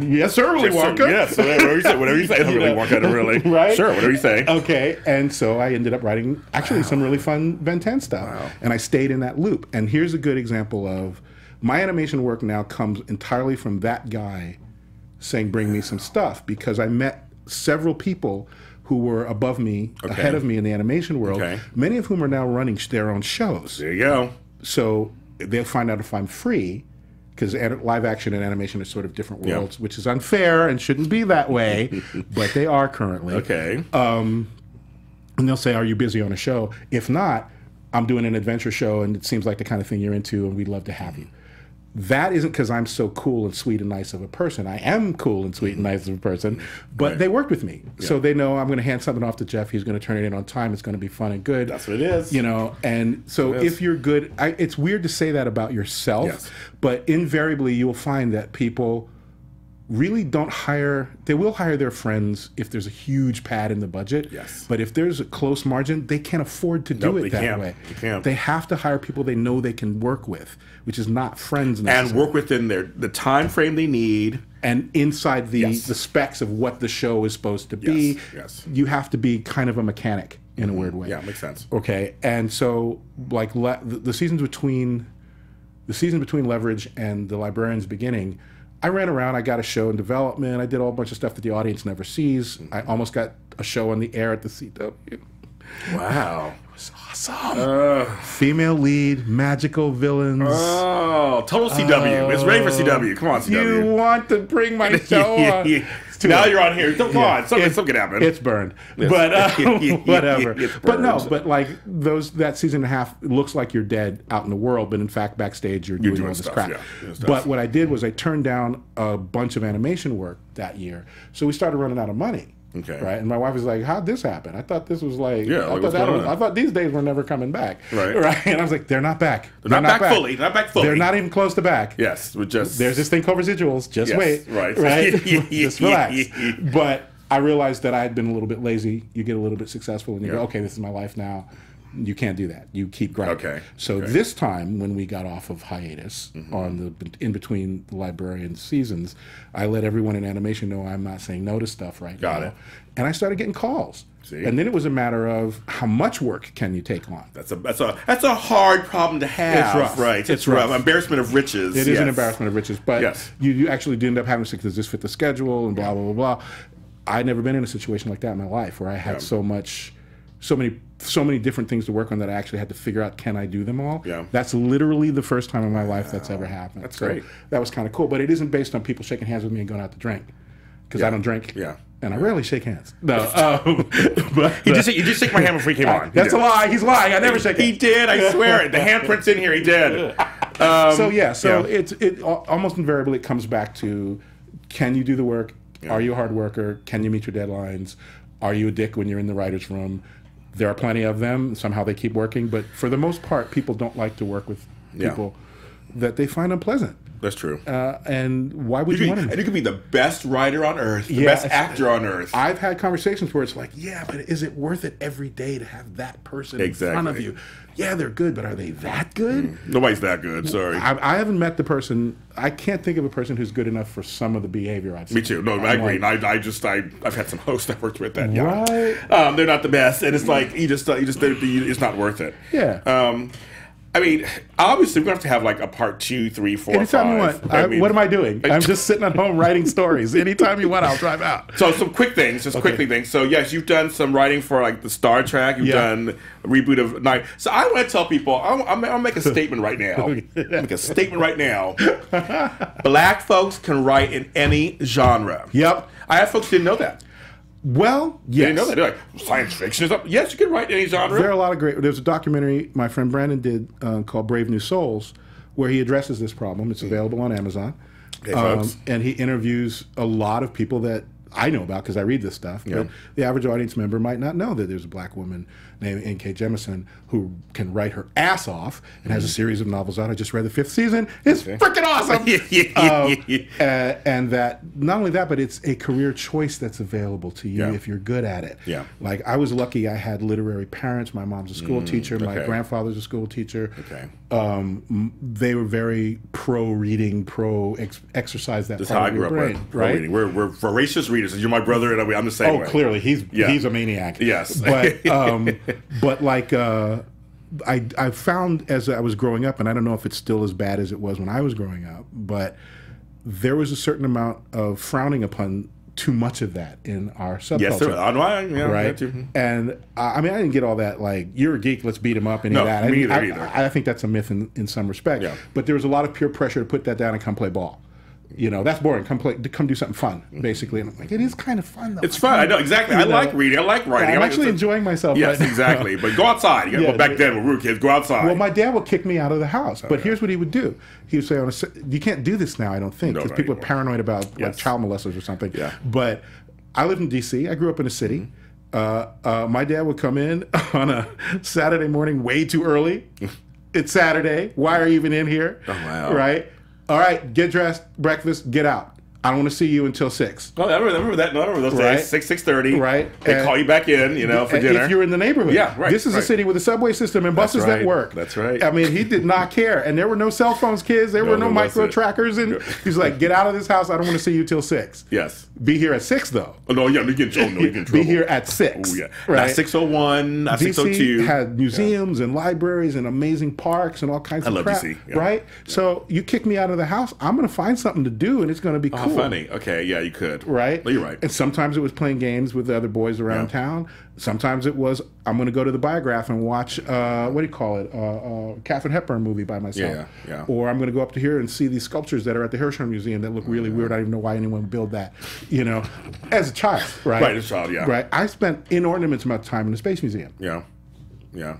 yes, sir, Willy Wonka. Yes, whatever you say, Willy Wonka, really. Right? Sure, whatever you say. Okay, and so I ended up writing, actually, some really fun Ben 10 stuff. Wow. And I stayed in that loop. And here's a good example of my animation work now comes entirely from that guy saying, bring me some stuff, because I met several people who were above me, ahead of me in the animation world, many of whom are now running their own shows. There you go. So they'll find out if I'm free, because live action and animation are sort of different worlds, which is unfair and shouldn't be that way, but they are currently. Okay. And they'll say, are you busy on a show? If not, I'm doing an adventure show and it seems like the kind of thing you're into and we'd love to have you. That isn't because I'm so cool and sweet and nice of a person. I am cool and sweet and nice of a person, but they worked with me. Yeah. So they know I'm going to hand something off to Geoff. He's going to turn it in on time. It's going to be fun and good. That's what it is. You know, and so if you're good, it's weird to say that about yourself, but invariably you will find that people really don't hire, they will hire their friends if there's a huge pad in the budget. Yes. But if there's a close margin, they can't afford to do it that way. They have to hire people they know they can work with, which is not friends necessarily. And work within the time frame they need. And inside the specs of what the show is supposed to be. Yes. You have to be kind of a mechanic in a weird way. Yeah, makes sense. Okay. And so like the season between Leverage and the Librarians beginning, I ran around, I got a show in development, I did a whole bunch of stuff that the audience never sees. I almost got a show on the air at the CW. Wow. It was awesome. Female lead, magical villains. Oh, total CW. It's ready for CW. Come on, CW. You want to bring my show on? Now you're on here. Come on. Something could happen. It's burned. Yes. But whatever. But no, but like that season and a half looks like you're dead out in the world, but in fact backstage you're doing all this stuff, crap. Yeah, but what I did was I turned down a bunch of animation work that year. So we started running out of money. Okay. Right. And my wife was like, "How'd this happen? I thought this was like, yeah, like I thought these days were never coming back." Right. Right. And I was like, "They're not back. They're not back fully. Not back fully. They're not even close to back." Yes. We just there's this thing called residuals. Just wait. Right. Right. Just relax. But I realized that I had been a little bit lazy. You get a little bit successful, and you go, "Okay, this is my life now." You can't do that. You keep grinding. Okay. So this time, when we got off of hiatus on the in-between Librarian seasons, I let everyone in animation know I'm not saying no to stuff right now. Got it. And I started getting calls. See? And then it was a matter of how much work can you take on. That's a hard problem to have. It's rough. Right. It's rough. Embarrassment of riches. It is an embarrassment of riches. But you actually do end up having to say, does this fit the schedule and blah, blah, blah, blah. I'd never been in a situation like that in my life where I had so many different things to work on that I actually had to figure out, can I do them all? Yeah. That's literally the first time in my life that's ever happened. That's great. That was kind of cool. But it isn't based on people shaking hands with me and going out to drink. Because I don't drink. Yeah. And I rarely shake hands. No. You just shook my hand before he came on. That's a lie. He's lying. I never shake hands. He did. I swear it. The handprint's in here. He did. It almost invariably it comes back to, can you do the work? Yeah. Are you a hard worker? Can you meet your deadlines? Are you a dick when you're in the writer's room? There are plenty of them. Somehow they keep working. But for the most part, people don't like to work with people that they find unpleasant. That's true. And why would you want to? And you could be the best writer on earth, the best actor on earth. I've had conversations where it's like, yeah, but is it worth it every day to have that person in front of you? Yeah, they're good, but are they that good? Nobody's that good, sorry. I haven't met the person. I can't think of a person who's good enough for some of the behavior I've seen. Me too. No, I agree. Like, I've had some hosts I've worked with that. Right. They're not the best, and it's like it's not worth it. Yeah. I mean, obviously, we're going to have like a part 2, 3, 4, anytime 5. You want. What am I doing? I'm just sitting at home writing stories. Anytime you want, I'll drive out. So some quick things, just quickly. So yes, you've done some writing for like the Star Trek. You've done a reboot of Knight. So I want to tell people, I'll make a statement right now. Black folks can write in any genre. Yep. I have folks who didn't know that. Well, yes. They know that. They're like, science fiction is up. Yes, you can write any genre. There are a lot of great... There's a documentary my friend Brandon did called Brave New Souls where he addresses this problem. It's available on Amazon. Okay, and he interviews a lot of people that I know about because I read this stuff. But the average audience member might not know that there's a black woman named N.K. Jemisin who can write her ass off and has a series of novels out. I just read the 5th season. It's freaking awesome! And that, not only that, but it's a career choice that's available to you if you're good at it. Yeah. Like, I was lucky I had literary parents. My mom's a school teacher. My grandfather's a school teacher. Okay. They were very pro-reading, pro-exercise that part of your brain. Right? We're voracious readers. You're my brother, and I'm the same way. Oh, clearly. He's a maniac. Yes. But... but like I found as I was growing up, and I don't know if it's still as bad as it was when I was growing up, but there was a certain amount of frowning upon too much of that in our subculture. Yes, there was. Right? And I mean, I didn't get all that like, you're a geek, let's beat him up, and all that. I think that's a myth in some respect. Yeah. But there was a lot of peer pressure to put that down and come play ball. You know, that's boring. Come do something fun, basically. And I'm like, it is kind of fun, though. It's fun. I know, exactly. I like reading. I like writing. I'm actually enjoying myself. Yes, exactly. But go outside. You gotta go back then when we were kids. Go outside. Well, my dad would kick me out of the house. But here's what he would do. He would say, you can't do this now, I don't think, because people are paranoid about like child molesters or something. Yeah. But I lived in D.C. I grew up in a city. My dad would come in on a Saturday morning way too early. It's Saturday. Why are you even in here? Oh, wow. Right? All right, get dressed, breakfast, get out. I don't want to see you until 6. Oh, I remember that. No, I remember those days. 6, 6:30. Right. They call you back in, you know, for dinner. If you're in the neighborhood. Yeah, right. This is a city with a subway system and buses that work. That's right. I mean, he did not care. And there were no cell phones, kids. There were no micro trackers. And he's like, get out of this house. I don't want to see you till 6. Yes. Be here at 6, though. Oh, no, yeah, you get in trouble. Be here at 6. Oh, yeah. Right. Not 6:01, not 6:02. DC had museums and libraries and amazing parks and all kinds of crap. I love DC. Yeah. Right? Yeah. So you kick me out of the house, I'm going to find something to do, and it's going to be cool. Funny. Okay, yeah, you could. Right? Well, you're right. And sometimes it was playing games with the other boys around town. Sometimes it was, I'm going to go to the Biograph and watch, what do you call it, Katharine Hepburn movie by myself. Yeah, yeah. Or I'm going to go up to here and see these sculptures that are at the Hirshhorn Museum that look really weird. I don't even know why anyone would build that, you know, as a child, right? Right, as a child, yeah. Right? I spent an inordinate amount of time in the Space Museum. Yeah, yeah.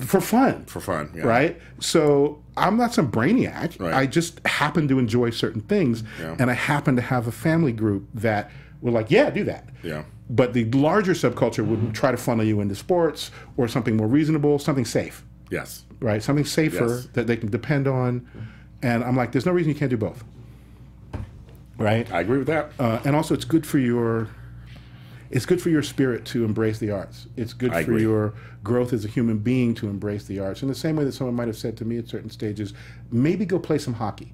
For fun. For fun, yeah. Right? So I'm not some brainiac. Right. I just happen to enjoy certain things, and I happen to have a family group that were like, yeah, do that. Yeah. But the larger subculture would try to funnel you into sports or something more reasonable, something safe. Yes. Right? Something safer that they can depend on. And I'm like, there's no reason you can't do both. Right? I agree with that. And also, it's good for your... It's good for your spirit to embrace the arts. It's good for your growth as a human being to embrace the arts. In the same way that someone might have said to me at certain stages, maybe go play some hockey,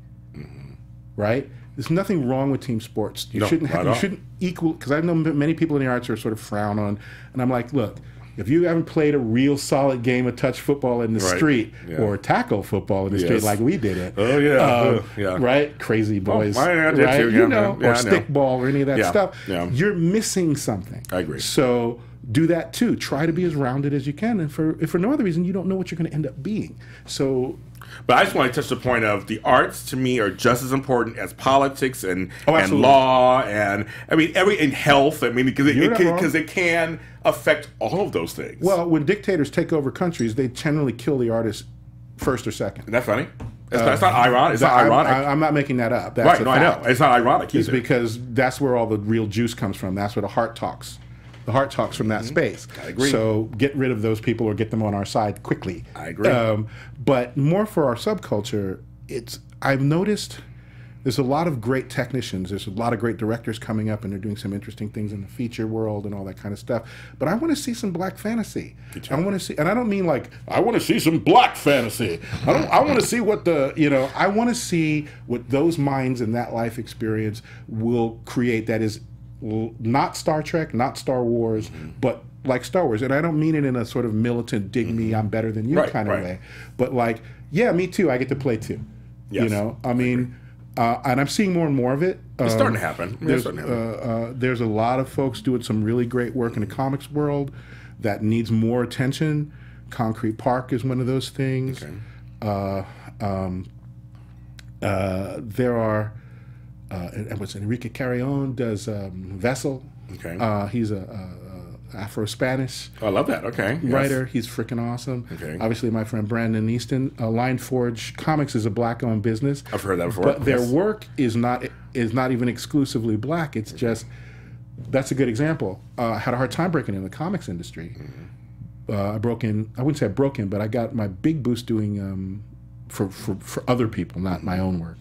right? There's nothing wrong with team sports. You shouldn't equal, because I know many people in the arts are sort of frown on, and I'm like, look, if you haven't played a real solid game of touch football in the street or tackle football in the street like we did it, right? Crazy boys, or stickball or any of that stuff, you're missing something. I agree. So do that too. Try to be as rounded as you can, and if for no other reason, you don't know what you're going to end up being. So. But I just want to touch the point of the arts to me are just as important as politics and law and and health. I mean, because it can affect all of those things. Well, when dictators take over countries, they generally kill the artists first or second. Isn't that funny? That's not ironic. It's not ironic. I'm not making that up. That's right? No, I know. It's not ironic. It's because that's where all the real juice comes from. That's where the heart talks. The heart talks from that space. I agree. So get rid of those people or get them on our side quickly. I agree. But more for our subculture, I've noticed there's a lot of great technicians. There's a lot of great directors coming up, and they're doing some interesting things in the feature world and all that kind of stuff. But I want to see some black fantasy. I want to see, and I don't mean like I want to see some black fantasy. I want to see what I want to see what those minds and that life experience will create. That is. Not Star Trek, not Star Wars, but like Star Wars. And I don't mean it in a sort of militant, dig me, I'm better than you kind of way. But like, yeah, me too, I get to play too. Yes. You know, I mean, and I'm seeing more and more of it. It's starting to happen. There's a lot of folks doing some really great work in the comics world that needs more attention. Concrete Park is one of those things. Okay. There are... Enrique Carrion does Vessel. Okay. He's a Afro-Spanish. Oh, I love that. Okay. Writer. Yes. He's freaking awesome. Okay. Obviously, my friend Brandon Easton. Lion Forge Comics is a black-owned business. I've heard that before. But their work is not even exclusively black. It's just that's a good example. I had a hard time breaking in the comics industry. I broke in. I wouldn't say I broke in, but I got my big boost doing for other people, not my own work.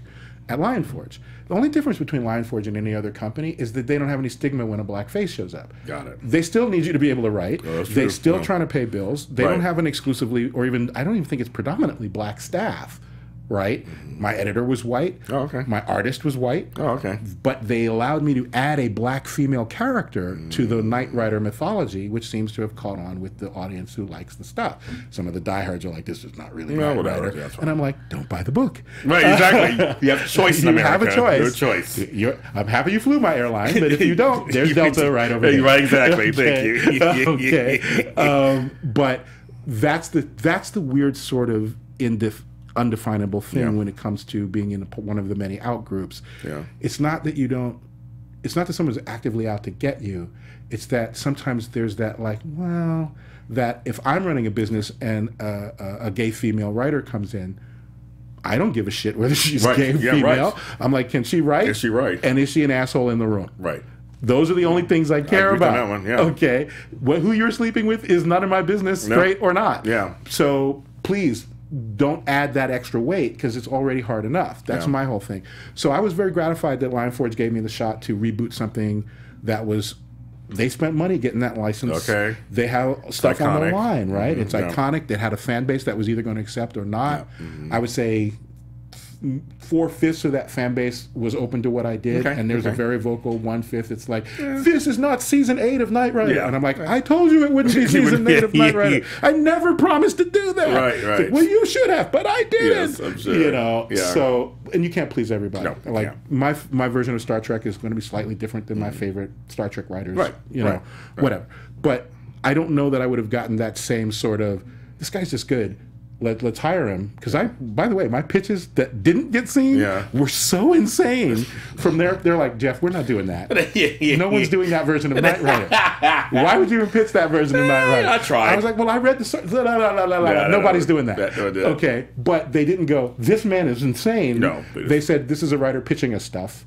At Lion Forge. The only difference between Lion Forge and any other company is that they don't have any stigma when a black face shows up. Got it. They still need you to be able to write. Oh, they're still trying to pay bills. They don't have an exclusively, or even, I don't even think it's predominantly black staff, right? My editor was white. Oh, okay. My artist was white. Oh, okay. But they allowed me to add a black female character to the Knight Rider mythology, which seems to have caught on with the audience who likes the stuff. Some of the diehards are like, this is not really Knight Rider. Yeah, and I'm like, don't buy the book. Right, exactly. You have a choice in America. You have a choice. Your choice. I'm happy you flew my airline, but if you don't, there's Delta right over there. Right, exactly. Okay. Thank you. Okay. But that's the weird sort of undefinable thing when it comes to being in one of the many out groups. Yeah. It's not that you don't, it's not that someone's actively out to get you. It's that sometimes there's that like, well, that if I'm running a business and a gay female writer comes in, I don't give a shit whether she's gay or female. Right. I'm like, can she write? Is she right? And is she an asshole in the room? Right. Those are the only things I care about. That one, yeah. Okay. Who you're sleeping with is none of my business, straight or not. Yeah. So please, don't add that extra weight because it's already hard enough. That's my whole thing. So I was very gratified that Lion Forge gave me the shot to reboot something that was, they spent money getting that license. Okay. They have stuff on the line, right? It's iconic. They had a fan base that was either going to accept or not. Yeah. I would say 4/5 of that fan base was open to what I did, and there's a very vocal 1/5. It's like, this is not season 8 of Knight Rider, and I'm like, I told you it wouldn't be season 8 of Knight Rider. I never promised to do that. Right, right. Like, well, you should have, but I didn't. Yes, I'm sure. You know, so and you can't please everybody. No, like my version of Star Trek is going to be slightly different than my favorite Star Trek writers. Right, you know, whatever. But I don't know that I would have gotten that same sort of. This guy's just good. Let's hire him because by the way, my pitches that didn't get seen were so insane. From there, they're like, Jeff, we're not doing that. No one's doing that version of Knight Rider. Why would you even pitch that version of Knight Rider? I tried. I was like, well, I read the story. Nobody's doing that. Okay, but they didn't go. This man is insane. No, they said this is a writer pitching us stuff.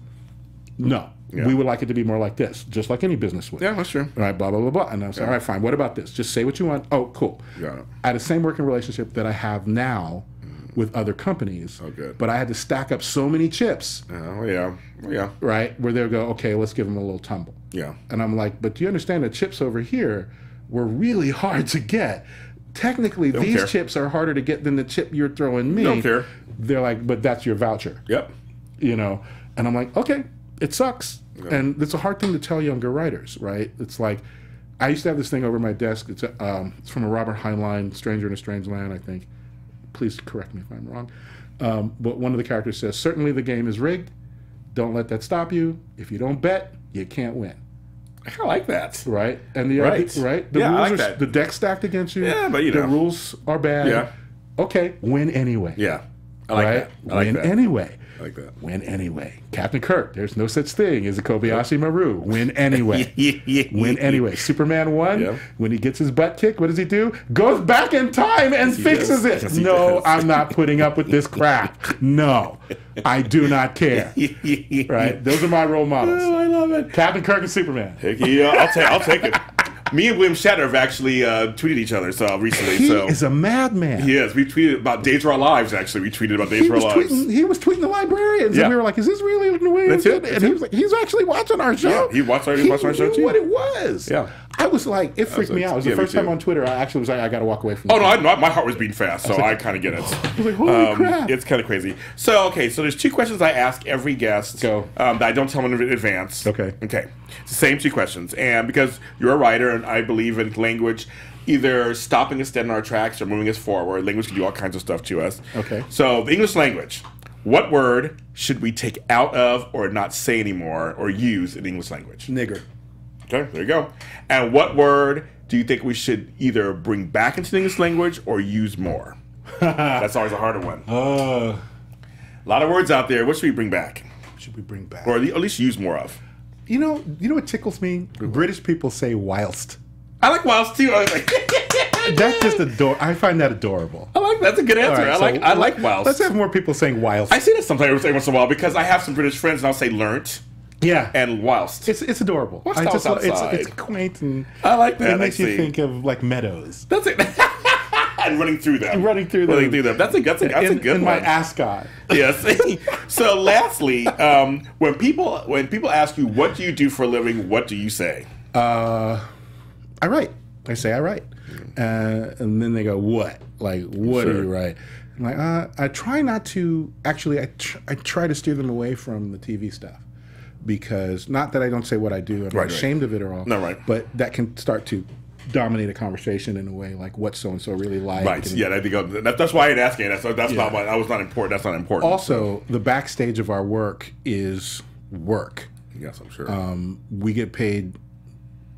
No. Yeah. We would like it to be more like this, just like any business would. Yeah, that's true. All right, blah, blah, blah, blah. And I was like, all right, fine. What about this? Just say what you want. Oh, cool. Got it. I had the same working relationship that I have now with other companies. Oh, good. But I had to stack up so many chips. Oh, yeah. Yeah. Right? Where they'll go, okay, let's give them a little tumble. Yeah. And I'm like, but do you understand the chips over here were really hard to get? Technically, these chips are harder to get than the chip you're throwing me. Don't care. They're like, but that's your voucher. Yep. You know? And I'm like, okay. It sucks. Yeah. And it's a hard thing to tell younger writers, right? It's like, I used to have this thing over my desk. It's from a Robert Heinlein, Stranger in a Strange Land, I think. Please correct me if I'm wrong. But one of the characters says, certainly the game is rigged. Don't let that stop you. If you don't bet, you can't win. I like that. Right? And the rules, the deck's stacked against you. Yeah, but you know. The rules are bad. Yeah. Okay, win anyway. Yeah. I like that. I like that. Win anyway. I like that. Win anyway. Captain Kirk, there's no such thing as a Kobayashi Maru. Win anyway. Win anyway. Superman 1, when he gets his butt kicked, what does he do? Goes back in time and fixes it. Yes, no, I'm not putting up with this crap. No, I do not care. Right? Those are my role models. Oh, I love it. Captain Kirk and Superman. Heck yeah, I'll take it. Me and William Shatner have actually tweeted each other recently. He is a madman. He is. We tweeted about Days of Our Lives, actually. We tweeted about Days of Our Lives. He was tweeting the Librarians, and we were like, is this really the way it's it? And he was like, he's actually watching our show. Yeah, he watched our show, too. What it was. Yeah. I was like, it freaked me out. It was the first time on Twitter I actually was like, I got to walk away from this. Oh, no, my heart was beating fast, so I kind of get it. I was like, holy crap. It's kind of crazy. So, okay, so there's two questions I ask every guest that I don't tell them in advance. Okay. Okay. It's the same two questions. And because you're a writer and I believe in language, either stopping us dead in our tracks or moving us forward, language can do all kinds of stuff to us. Okay. So, the English language. What word should we take out of or not say anymore or use in English language? Nigger. Okay, there you go. And what word do you think we should either bring back into the English language or use more? That's always a harder one. A lot of words out there. What should we bring back? What should we bring back? Or at least use more of? You know what tickles me? British people say whilst. I like whilst too. I was like, that's just adorable. I find that adorable. I like that. That's a good answer. Right, I like whilst. Let's have more people saying whilst. I see that sometimes every once in a while because I have some British friends and I'll say learnt. Yeah, and whilst it's adorable. Whilst it's quaint and I like that. It makes you think of like meadows. That's it. And running through them. That's a good one. In my ascot. Yes. So lastly, when people ask you what do you do for a living, what do you say? I write. I say I write, and then they go, "What? Like what do you write?" I'm like, I try not to actually. I try to steer them away from the TV stuff. Because not that I don't say what I do, I'm not ashamed of it or all. No, right. But that can start to dominate a conversation in a way, like what so and so really like. Right. And, yeah, that's why I ain't asking. That's not important. Also, the backstage of our work is work. Yes, I'm sure. We get paid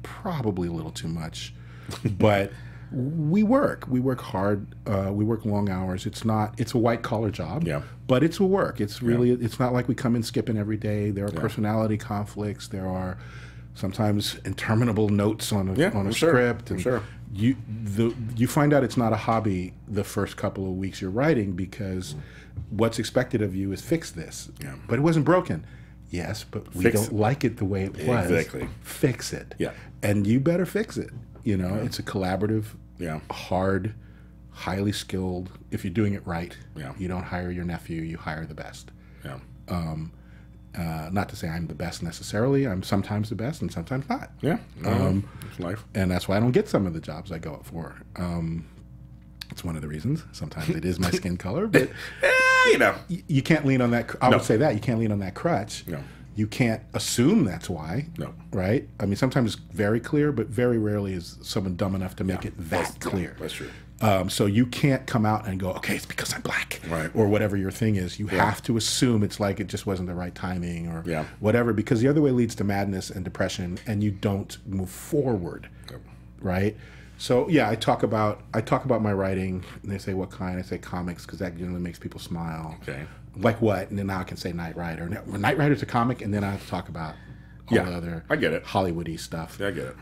probably a little too much, but we work. We work hard. We work long hours. It's a white collar job. Yeah. But it's a work. It's really. It's not like we come in skipping every day. There are personality conflicts. There are sometimes interminable notes on a script. And you find out it's not a hobby the first couple of weeks you're writing because what's expected of you is fix this. Yeah. But it wasn't broken. Yes, but we don't like it the way it was. Exactly. Fix it. Yeah. And you better fix it. You know, it's a collaborative, hard, highly skilled. If you're doing it right, you don't hire your nephew; you hire the best. Yeah. Not to say I'm the best necessarily. I'm sometimes the best and sometimes not. Yeah. It's life. And that's why I don't get some of the jobs I go up for. It's one of the reasons. Sometimes it is my skin color, but you know, you can't lean on that. I would say that you can't lean on that crutch. No. You can't assume that's why, right? I mean, sometimes it's very clear, but very rarely is someone dumb enough to make it that clear. That's true. So you can't come out and go, okay, it's because I'm black, right? Or whatever your thing is. You have to assume it's like it just wasn't the right timing or whatever, because the other way leads to madness and depression, and you don't move forward, right? So yeah, I talk about my writing, and they say what kind. I say comics because that generally makes people smile. Okay. Like what? And then now I can say Knight Rider. Knight Rider's a comic, and then I have to talk about all the other Hollywood-y stuff. Yeah, I get it.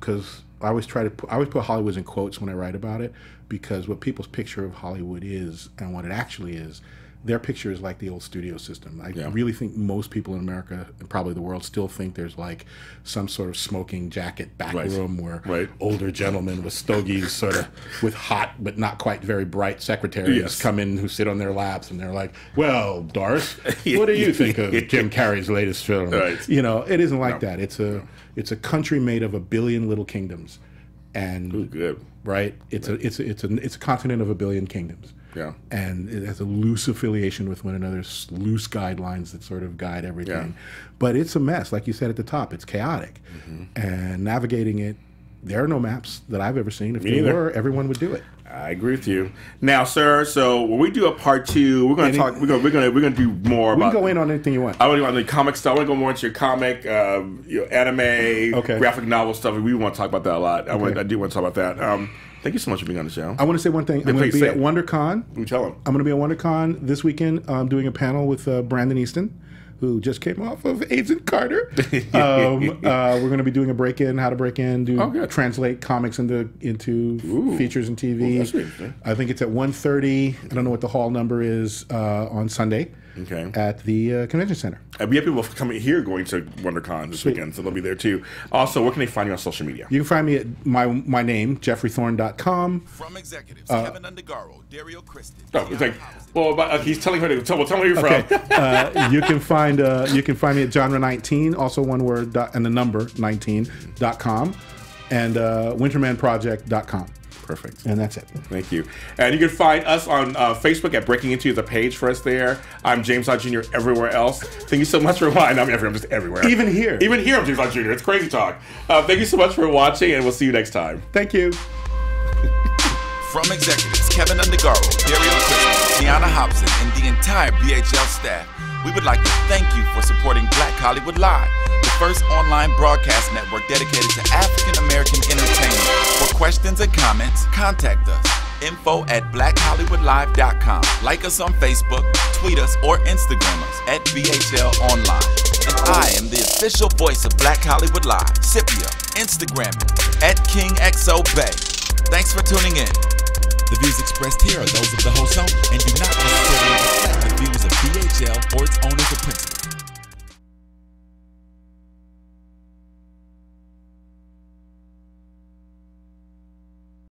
Because I always put Hollywood's in quotes when I write about it, because what people's picture of Hollywood is and what it actually is their picture is like the old studio system. I really think most people in America and probably the world still think there's like some sort of smoking jacket back room where older gentlemen with stogies sort of with hot but not quite very bright secretaries come in who sit on their laps and they're like, well, Doris, what do you think of Jim Carrey's latest film? You know, it isn't like that. It's a country made of a billion little kingdoms. And it's a continent of a billion kingdoms. Yeah, and it has a loose affiliation with one another, loose guidelines that sort of guide everything. Yeah. But it's a mess, like you said at the top. It's chaotic, and navigating it, there are no maps that I've ever seen. If there were, everyone would do it. I agree with you. Now, sir, so when we do a part two, we're going to talk. We're going to do more. We can go in on anything you want. I want to go on the comic stuff. I want to go more into your comic, your anime, graphic novel stuff. We want to talk about that a lot. I do want to talk about that. Thank you so much for being on the show. I want to say one thing. I'm going to be at WonderCon. You tell them. I'm going to be at WonderCon this weekend. I'm doing a panel with Brandon Easton, who just came off of Agent and Carter. We're going to be doing a break-in, how to break in, translate comics into features and TV. Ooh, that's interesting. I think it's at 1:30. I don't know what the hall number is on Sunday. Okay. At the convention center. We have people coming here going to WonderCon this weekend, so they'll be there too. Also, where can they find you on social media? You can find me at my name, GeoffreyThorne.com. From executives Kevin Undergaro, Dario Christie. Oh, it's like, he's telling her to tell me you're from. You can find me at Genre 19, also one word and the number 19.com, and WintermanProject.com. Perfect. And that's it. Thank you. And you can find us on Facebook at Breaking Into the page for us there. I'm James Lott Jr. everywhere else. Thank you so much for watching. I mean, I'm just everywhere. Even here. Even here, I'm James Lott Jr. It's crazy talk. Thank you so much for watching, and we'll see you next time. Thank you. From executives Kevin Undergaro, Dario Christie, Tiana Hobson, and the entire BHL staff, we would like to thank you for supporting Black Hollywood Live, the first online broadcast network dedicated to African-American entertainment. For questions and comments, contact us. info@blackhollywoodlive.com. Like us on Facebook, tweet us, or Instagram us at BHL Online. And I am the official voice of Black Hollywood Live, Scipio, Instagram at KingXOBay. Thanks for tuning in. The views expressed here are those of the host only and do not...